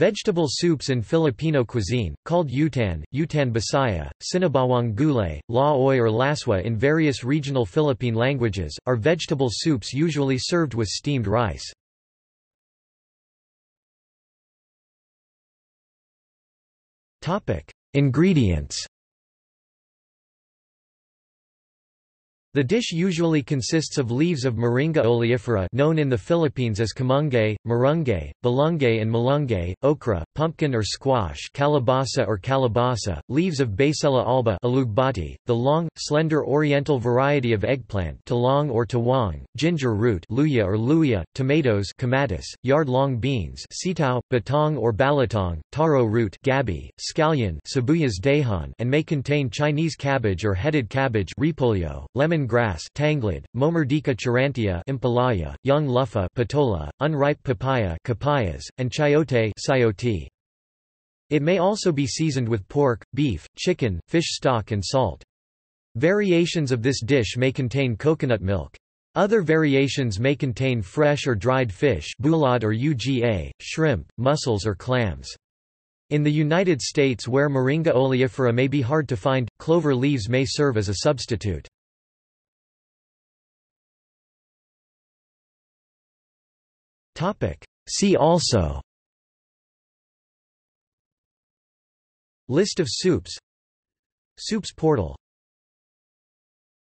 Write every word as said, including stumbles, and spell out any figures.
Vegetable soups in Filipino cuisine, called utan, utan bisaya, sinabawang gulay, law-oy or laswa in various regional Philippine languages, are vegetable soups usually served with steamed rice. Ingredients. The dish usually consists of leaves of moringa oleifera, known in the Philippines as kamungay, marungay, balungay and malunggay, okra, pumpkin or squash, kalabasa or kalabasa, leaves of basella alba, alugbati, the long, slender oriental variety of eggplant, talong or tawang, ginger root, luya or luya, tomatoes, kamatis, yard-long beans, sitaw, batong or balatong, taro root, gabi, scallion, sibuyas dahon, and may contain Chinese cabbage or headed cabbage, repolyo, lemon grass, tanglad, Momordica charantia, impalaya, young luffa, patola, unripe papaya, capayas, and chayote, sayote. It may also be seasoned with pork, beef, chicken, fish stock and salt. Variations of this dish may contain coconut milk. Other variations may contain fresh or dried fish, bulad or uga, shrimp, mussels or clams. In the United States, where moringa oleifera may be hard to find, clover leaves may serve as a substitute. See also: List of soups, Soups portal,